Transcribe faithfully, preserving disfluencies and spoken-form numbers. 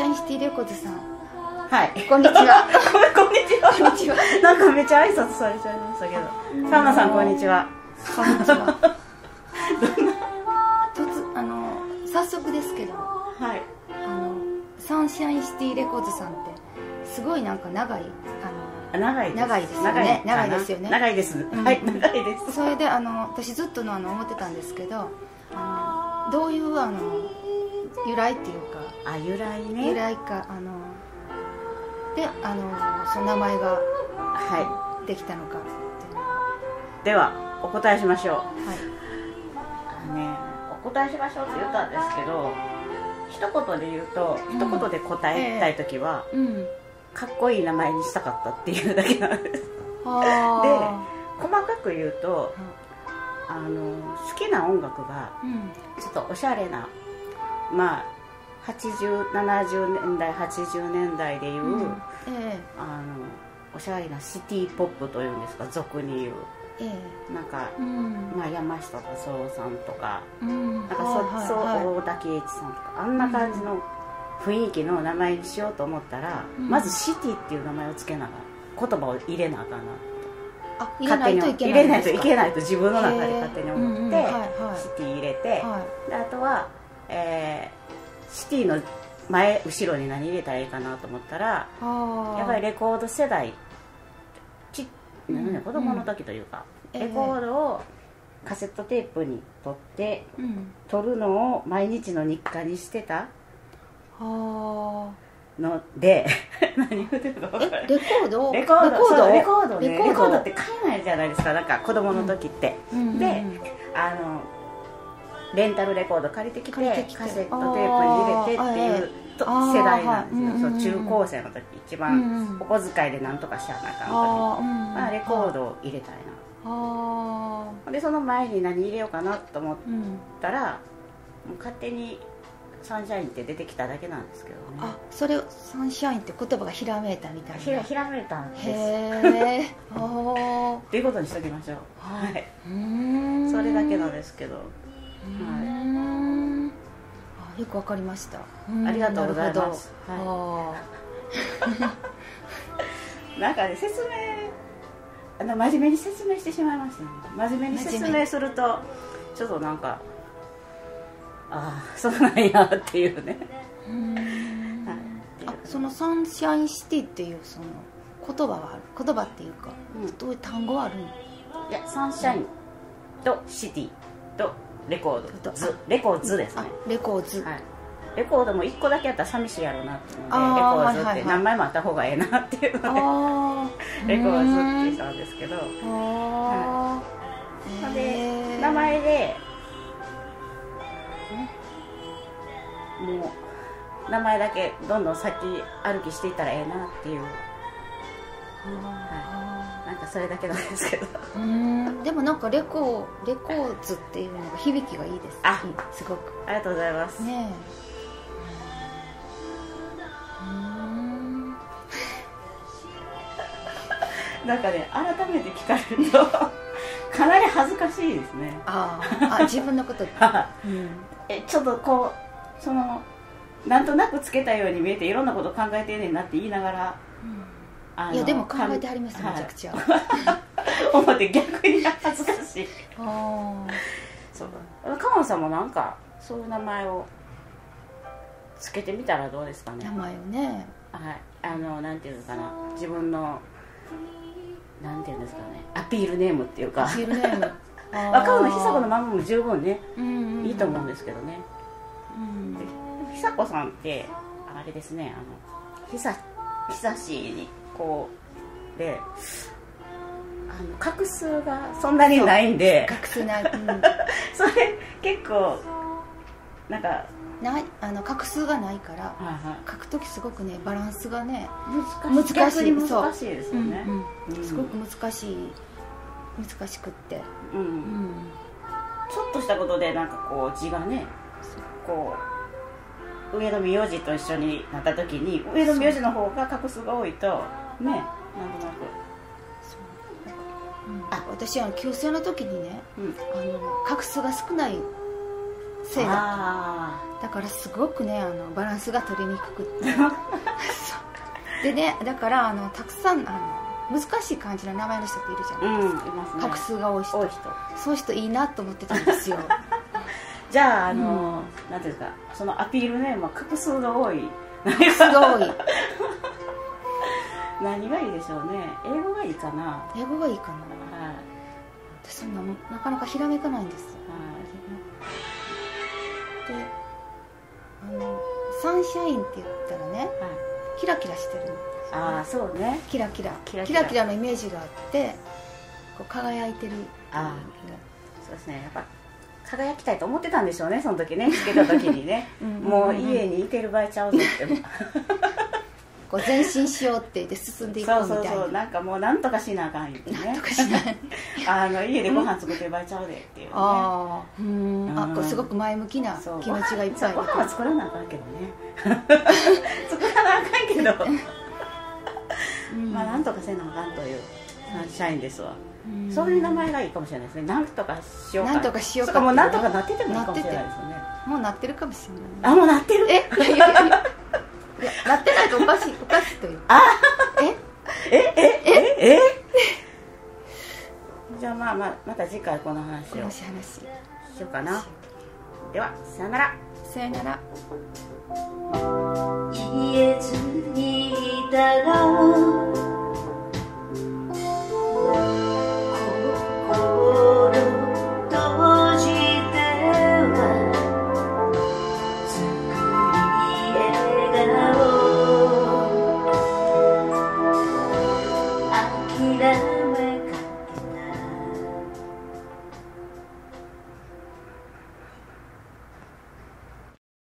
シアニシティレコーズさん。はい。こんにちは。こんにちは。こんにちは。なんかめっちゃ挨拶されちゃいましたけど。サウナさんこんにちは。こんにちは。突あの早速ですけど。はい。あのサンシャインシティレコーズさんってすごいなんか長いあの長い長いですよね。長いですよね。長いです。はい長いです。それであの私ずっとのあの思ってたんですけど、あのどういうあの由来っていうか。あ由来ね。由来かあの。で、あのその名前が、はい、できたのかではお答えしましょう、はいね、お答えしましょうって言ったんですけど一言で言うと、うん、一言で答えたい時は、えーうん、かっこいい名前にしたかったっていうだけなんですで細かく言うと、うん、あの好きな音楽が、うん、ちょっとおしゃれなまあはちじゅう、ななじゅうねんだいはちじゅうねんだいでいう、うんええ、あのおしゃれなシティポップというんですか俗に言う、ええ、なんか、うんまあ、山下達郎さんとか大滝栄一さんとかあんな感じの雰囲気の名前にしようと思ったら、うん、まずシティっていう名前をつけながら言葉を入れなあかんなと入れないといけないと自分の中で勝手に思ってシティ入れて、はい、であとは、えーシティの前後ろに何入れたらいいかなと思ったらやっぱりレコード世代ち、うん、子供の時というか、うん、レコードをカセットテープに取って、うん、撮るのを毎日の日課にしてたので何言うてるか分からないレコードレコードレコードって買えないじゃないですかなんか子供の時って、うん、であのレンタルレコード借りてきてカセットテープに入れてっていう世代なんですよ中高生の時一番お小遣いで何とかしちゃうなあかん時レコードを入れたいなでその前に何入れようかなと思ったら勝手にサンシャインって出てきただけなんですけどねあそれをサンシャインって言葉がひらめいたみたいなひらめいたんですへえっていうことにしときましょうはいそれだけなんですけどはい、よくわかりました。ありがとうございます。なんかね、説明、あの真面目に説明してしまいましたね。真面目に説明すると、ちょっとなんか、ああ、そうなんやっていうね。あ、そのサンシャインシティっていうその言葉はある、言葉っていうか、どういう単語はあるの？いや、サンシャインとシティとレコードズレコーズですねレコーズレコードもいっこだけやったら寂しいやろうなっていうのでレコーズって何枚もあった方がええなっていうのでレコーズってしたんですけどで名前でもう名前だけどんどん先歩きしていったらええなっていうなんかそれだけなんですけどでもなんかレコーレコーズっていうのが響きがいいですあすごくありがとうございますねえなんかね改めて聞かれるとかなり恥ずかしいですねああ自分のことでえちょっとこうそのなんとなくつけたように見えていろんなこと考えてんねんなって言いながら、うんいやでも考えてはりますめちゃくちゃ思って逆に恥ずかしいああカモンさんもなんかそういう名前をつけてみたらどうですかね名前をねはいあのなんていうのかな自分のなんていうんですかねアピールネームっていうかアピールネーム若尾の久子のままも十分ねいいと思うんですけどね久子さんってあれですね久しにであの画数がそんなにないんで画数ない、うん、それ結構なんかないあの画数がないから、はいはい、書く時すごくねバランスがね難しい難しい難しいですよねすごく難しい難しくってちょっとしたことでなんかこう字がねこう。上の名字と一緒になった時に上の名字の方が画数が多いとねなんとなく私は旧姓の時にね画数が少ないせいだっただからすごくね、あのバランスが取りにくくってでね、だからあのたくさんあの難しい漢字の名前の人っているじゃないですか、うん、画数が多い人、多い人、そういう人いいなと思ってたんですよじゃあ、あの、うん、なんていうか、そのアピールね、まあ、画数が多い、画数が多い何がいいでしょうね。英語がいいかな、英語がいいかな、はい、私そんななかなかひらめかないんですよ、はい、であのサンシャインって言ったらね、はい、キラキラしてるんですよ、ね、ああそうね、キラキラ、キラキラ、キラキラのイメージがあって、こう輝いてる、ああそうですね、やっぱ輝きたいと思ってたんでしょうね、その時ね、つけた時にねもう家にいてる場合ちゃうぞってこう前進しようって言って進んでいくみたいな、そうそうそう、なんかもうなんとかしなあかんよね、なんとかしなあの家でご飯作ってる場合ちゃうでっていうね、ああ、うん、あ、こうすごく前向きな気持ちがいっぱい、ご飯は作らなあかんけどね作らなあかんけど、まあなんとかせなあかんというサンシャインですわ。そういう名前がいいかもしれないですね。なんとかしようか、なんとかしようか、もうなんとかなっててもいいかもしれないですよね。もうなってるかもしれない。あ、もうなってる。え、なってないとおかしい、おかしいという。あ、え、え、え、え、え。じゃあまあまあまた次回この話を。話しようかな。ではさよなら。さよなら。言えずにいたが。